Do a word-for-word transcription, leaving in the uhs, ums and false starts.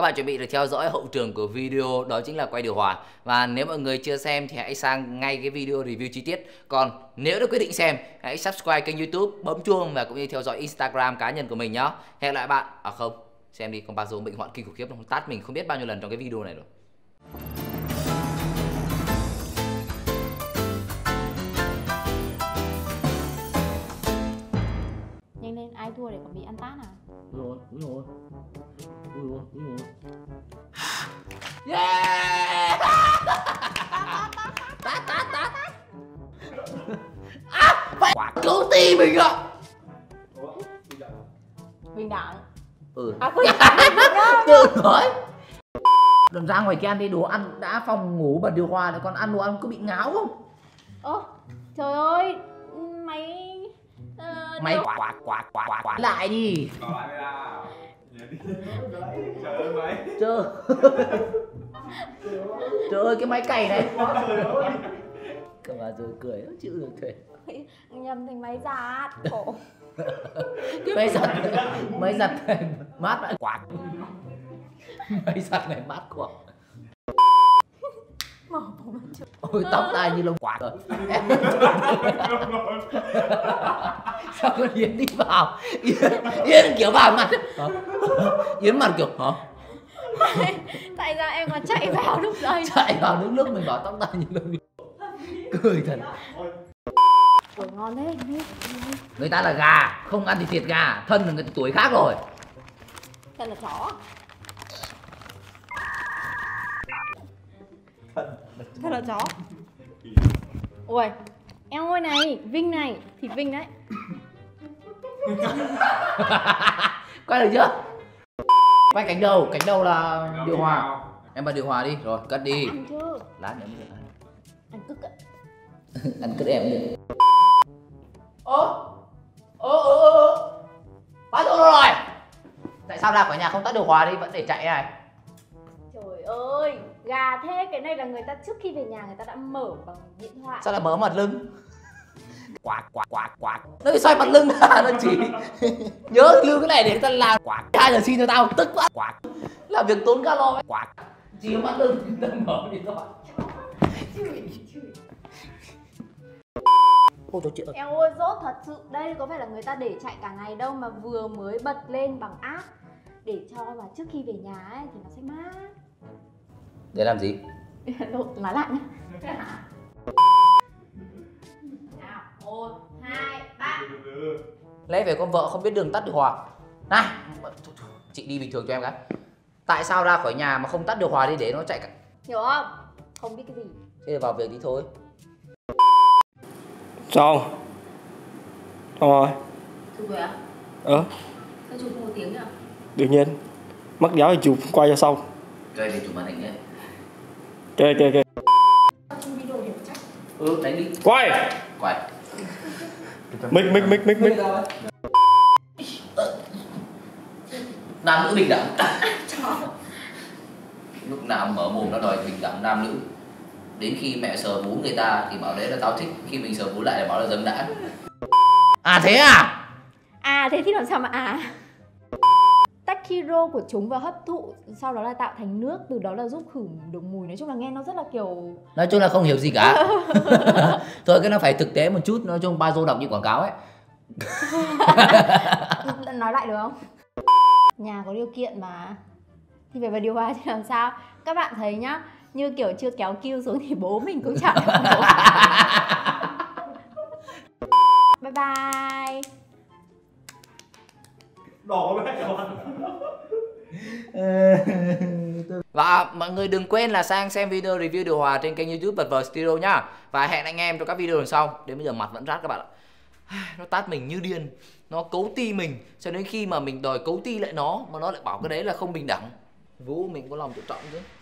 các bạn chuẩn bị được theo dõi hậu trường của video, đó chính là quay điều hòa. Và nếu mọi người chưa xem thì hãy sang ngay cái video review chi tiết. Còn nếu đã quyết định xem, hãy subscribe kênh YouTube, bấm chuông và cũng như theo dõi Instagram cá nhân của mình nhé. Hẹn lại bạn, à không, xem đi, con ba dô bệnh hoạn kinh khủng khiếp, nó tát mình không biết bao nhiêu lần trong cái video này rồi. Nhanh lên, ai thua để còn bị ăn tát à? Đúng rồi, đúng rồi. Đúng rồi, đúng rồi. Yeah! Tát, tát, tát. À, phải quả cứu ti mình rồi. Huỳnh Đặng. Ừ. À, Huỳnh Đặng. Tự nói. Đừng ra ngoài kia ăn đi, đồ ăn đã, phòng ngủ bật điều hòa rồi còn ăn đồ ăn có bị ngáo không? Ơ, trời ơi, mày... Ờ, mày quả quả quả quả quả lại đi. Trời ơi mày. Trời. Trời ơi cái máy cày này. Cơ mà rồi cười nó chịu được thế. Nhầm thành máy giặt cổ. Cái máy giặt máy giặt này mát lại quả. Máy giặt này mát quá. Ôi tóc tai như lông quạt rồi. Sao con Yến đi vào? Yến, Yến kiểu vào mặt. Hả? Yến mặt kiểu hả? Tại, tại ra em còn chạy vào lúc đấy. Chạy vào lúc lúc mình bảo tóc tai như lông cười thật. Ủa, ngon thế. Người ta là gà, không ăn thì thịt gà, thân là người tuổi khác rồi. Thân là chó. Thật là chó. Ôi, em ơi này, Vinh này, thịt Vinh đấy. Quay được chưa? Quay cánh đầu, cánh đầu là điều hòa. Em bật điều hòa đi, rồi cất đi. Ăn chưa? Lát nữa mới được ăn. Ăn cứt ạ. Ăn cứt em được. Ơ, ơ, ơ, ơ. Bắt đầu rồi. Tại sao ra khỏi nhà không tắt điều hòa đi, vẫn để chạy này. Trời ơi, gà thế, cái này là người ta trước khi về nhà người ta đã mở bằng điện thoại. Sao lại mở mặt lưng? Quạt quạt quạt quạt. Nó bị xoay mặt lưng ra, nó chỉ nhớ lưu cái này để người ta làm. Quạt hai giờ xin cho tao, tức quá. Quạt làm việc tốn calo ấy. Quạt chỉ mặt lưng, người ta mở điện thoại. Ôi trời ơi. Em ôi dốt thật sự, đây có phải là người ta để chạy cả ngày đâu mà vừa mới bật lên bằng app. Để cho mà trước khi về nhà ấy thì nó sẽ mát. Để làm gì? Lột má lạnh. Nào, một, hai, ba. Lẽ về con vợ không biết đường tắt điều hòa. Này, chị đi bình thường cho em cái. Tại sao ra khỏi nhà mà không tắt điều hòa đi để nó chạy cả... Hiểu không? Không biết cái gì. Thế vào việc đi thôi. Xong. Xong rồi. Chụp rồi ạ? Ờ. Sao chụp một tiếng nhỉ? Đương nhiên. Mắc giáo thì chụp quay cho xong. Cái này chụp màn hình đấy. Kê kê kê. Ừ, đánh đi. Quay. Quay. Mic mic mic mic mic. Nam nữ bình đẳng. Lúc nào mở mồm nó đòi bình đẳng nam nữ. Đến khi mẹ sờ bú người ta thì bảo đấy là tao thích, khi mình sờ bú lại là bảo là dâm đã. À thế à? À thế thì làm sao mà à? Tách hero của chúng và hấp thụ, sau đó là tạo thành nước, từ đó là giúp khử được mùi. Nói chung là nghe nó rất là kiểu... Nói chung là không hiểu gì cả. Thôi cái nó phải thực tế một chút, nói chung ba dô đọc như quảng cáo ấy. Nói lại được không? Nhà có điều kiện mà. Thì về điều hòa thì làm sao? Các bạn thấy nhá, như kiểu chưa kéo kêu xuống thì bố mình cũng chẳng. Bye bye. Và mọi người đừng quên là sang xem video review điều hòa trên kênh YouTube Vật Vờ Studio nhá. Và hẹn anh em trong các video lần sau. Đến bây giờ mặt vẫn rát các bạn ạ. Nó tát mình như điên, nó cấu ti mình, cho đến khi mà mình đòi cấu ti lại nó mà nó lại bảo cái đấy là không bình đẳng. Vũ mình có lòng tự trọng chứ.